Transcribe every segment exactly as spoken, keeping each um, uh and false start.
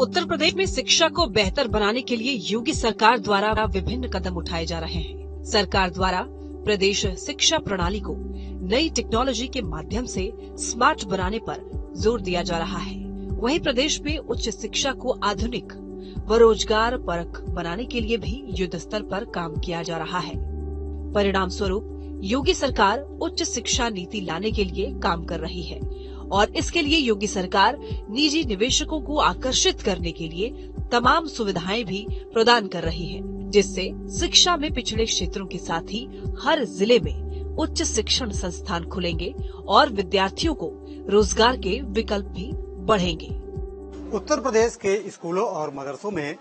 उत्तर प्रदेश में शिक्षा को बेहतर बनाने के लिए योगी सरकार द्वारा विभिन्न कदम उठाए जा रहे हैं। सरकार द्वारा प्रदेश शिक्षा प्रणाली को नई टेक्नोलॉजी के माध्यम से स्मार्ट बनाने पर जोर दिया जा रहा है। वहीं प्रदेश में उच्च शिक्षा को आधुनिक व रोजगार परख बनाने के लिए भी युद्ध स्तर पर काम किया जा रहा है। परिणाम स्वरूप योगी सरकार उच्च शिक्षा नीति लाने के लिए काम कर रही है और इसके लिए योगी सरकार निजी निवेशकों को आकर्षित करने के लिए तमाम सुविधाएं भी प्रदान कर रही है, जिससे शिक्षा में पिछड़े क्षेत्रों के साथ ही हर जिले में उच्च शिक्षण संस्थान खुलेंगे और विद्यार्थियों को रोजगार के विकल्प भी बढ़ेंगे। उत्तर प्रदेश के स्कूलों और मदरसों में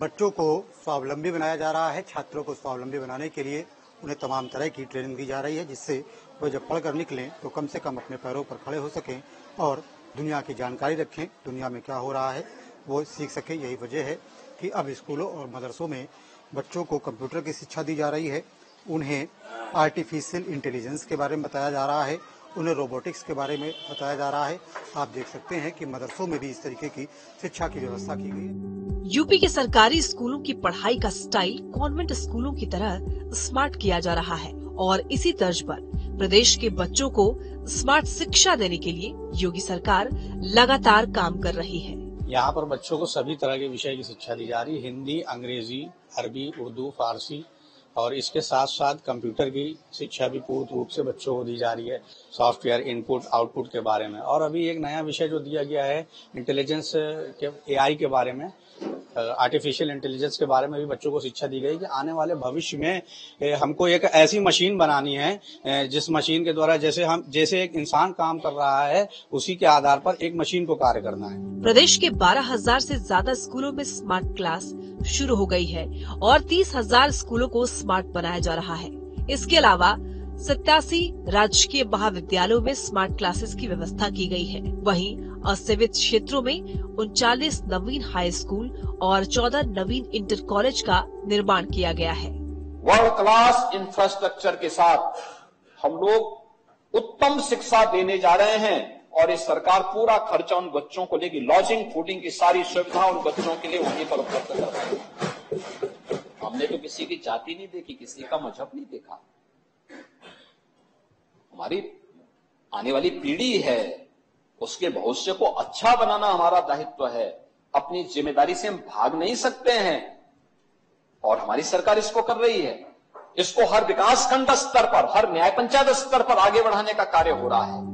बच्चों को स्वावलंबी बनाया जा रहा है। छात्रों को स्वावलंबी बनाने के लिए उन्हें तमाम तरह की ट्रेनिंग दी जा रही है, जिससे वो जब पढ़ कर निकलें तो कम से कम अपने पैरों पर खड़े हो सकें और दुनिया की जानकारी रखें, दुनिया में क्या हो रहा है वो सीख सकें। यही वजह है कि अब स्कूलों और मदरसों में बच्चों को कंप्यूटर की शिक्षा दी जा रही है, उन्हें आर्टिफिशियल इंटेलिजेंस के बारे में बताया जा रहा है, उन्हें रोबोटिक्स के बारे में बताया जा रहा है। आप देख सकते हैं कि मदरसों में भी इस तरीके की शिक्षा की व्यवस्था की गई है। यूपी के सरकारी स्कूलों की पढ़ाई का स्टाइल कॉन्वेंट स्कूलों की तरह स्मार्ट किया जा रहा है और इसी तर्ज पर प्रदेश के बच्चों को स्मार्ट शिक्षा देने के लिए योगी सरकार लगातार काम कर रही है। यहाँ पर बच्चों को सभी तरह के विषय की शिक्षा दी जा रही है, हिंदी, अंग्रेजी, अरबी, उर्दू, फारसी और इसके साथ साथ कंप्यूटर की शिक्षा भी पूर्ण रूप से बच्चों को दी जा रही है, सॉफ्टवेयर इनपुट आउटपुट के बारे में। और अभी एक नया विषय जो दिया गया है इंटेलिजेंस के, एआई के बारे में, आर्टिफिशियल इंटेलिजेंस के बारे में भी बच्चों को शिक्षा दी गई कि आने वाले भविष्य में हमको एक ऐसी मशीन बनानी है जिस मशीन के द्वारा जैसे हम जैसे एक इंसान काम कर रहा है उसी के आधार पर एक मशीन को कार्य करना है। प्रदेश के बारह हजार से ज्यादा स्कूलों में स्मार्ट क्लास शुरू हो गई है और तीस हजार स्कूलों को स्मार्ट बनाया जा रहा है। इसके अलावा सत्तासी राजकीय महाविद्यालयों में स्मार्ट क्लासेस की व्यवस्था की गई है। वहीं असंगठित क्षेत्रों में उनचालीस नवीन हाई स्कूल और चौदह नवीन इंटर कॉलेज का निर्माण किया गया है। वर्ल्ड क्लास इंफ्रास्ट्रक्चर के साथ हम लोग उत्तम शिक्षा देने जा रहे हैं और इस सरकार पूरा खर्चा उन बच्चों को लेगी, लॉजिंग, फूडिंग की सारी सुविधा उन बच्चों के लिए उन्हीं पर उपलब्ध कर रही है। हमने तो किसी की जाति नहीं देखी, किसी का मजहब नहीं देखा। हमारी आने वाली पीढ़ी है, उसके भविष्य को अच्छा बनाना हमारा दायित्व है। अपनी जिम्मेदारी से हम भाग नहीं सकते हैं और हमारी सरकार इसको कर रही है। इसको हर विकास खंड स्तर पर, हर न्याय पंचायत स्तर पर आगे बढ़ाने का कार्य हो रहा है।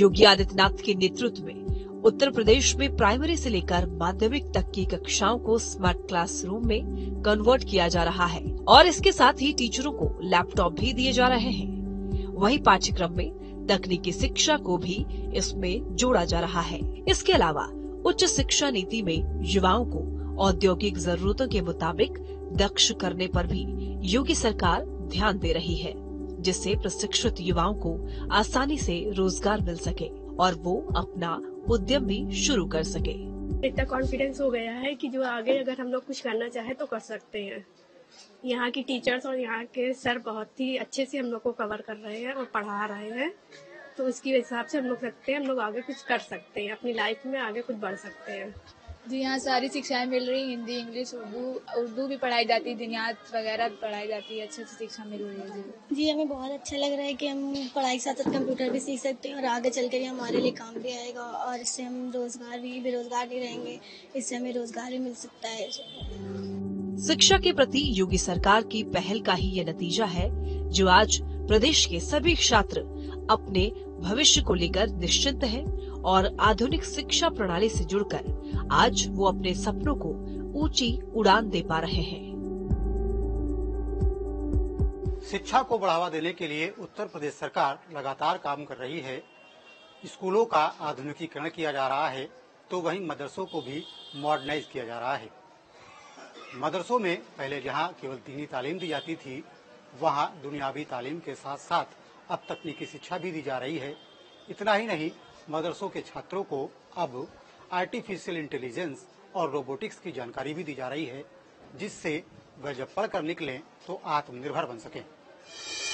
योगी आदित्यनाथ के नेतृत्व में उत्तर प्रदेश में प्राइमरी से लेकर माध्यमिक तक की कक्षाओं को स्मार्ट क्लासरूम में कन्वर्ट किया जा रहा है और इसके साथ ही टीचरों को लैपटॉप भी दिए जा रहे हैं। वहीं पाठ्यक्रम में तकनीकी शिक्षा को भी इसमें जोड़ा जा रहा है। इसके अलावा उच्च शिक्षा नीति में युवाओं को औद्योगिक जरूरतों के मुताबिक दक्ष करने पर भी योगी सरकार ध्यान दे रही है, जिससे प्रशिक्षित युवाओं को आसानी से रोजगार मिल सके और वो अपना उद्यम भी शुरू कर सके। इतना कॉन्फिडेंस हो गया है कि जो आगे अगर हम लोग कुछ करना चाहे तो कर सकते हैं। यहाँ की टीचर्स और यहाँ के सर बहुत ही अच्छे से हम लोग को कवर कर रहे हैं और पढ़ा रहे हैं, तो इसकी हिसाब से हम लोग सकते हैं, हम लोग आगे कुछ कर सकते हैं, अपनी लाइफ में आगे कुछ बढ़ सकते हैं। जी, यहाँ सारी शिक्षाएं मिल रही, हिंदी, इंग्लिश, उर्दू उर्दू भी पढ़ाई जाती है, दुनियात वगैरह पढ़ाई जाती है, अच्छी अच्छी शिक्षा मिल रही है। जी जी हमें बहुत अच्छा लग रहा है कि हम पढ़ाई के साथ साथ कंप्यूटर भी सीख सकते हैं और आगे चल कर हमारे लिए काम भी आएगा और इससे हम रोजगार भी बेरोजगार नहीं रहेंगे, इससे हमें रोजगार भी मिल सकता है। शिक्षा के प्रति योगी सरकार की पहल का ही ये नतीजा है जो आज प्रदेश के सभी छात्र अपने भविष्य को लेकर निश्चिंत हैं और आधुनिक शिक्षा प्रणाली से जुड़कर आज वो अपने सपनों को ऊंची उड़ान दे पा रहे हैं। शिक्षा को बढ़ावा देने के लिए उत्तर प्रदेश सरकार लगातार काम कर रही है। स्कूलों का आधुनिकीकरण किया जा रहा है तो वहीं मदरसों को भी मॉडर्नाइज किया जा रहा है। मदरसों में पहले जहां केवल दीनी तालीम दी जाती थी, वहां दुनियावी तालीम के साथ साथ अब तकनीकी शिक्षा भी दी जा रही है। इतना ही नहीं, मदरसों के छात्रों को अब आर्टिफिशियल इंटेलिजेंस और रोबोटिक्स की जानकारी भी दी जा रही है, जिससे वह जब पढ़ कर निकलें तो आत्मनिर्भर बन सकें।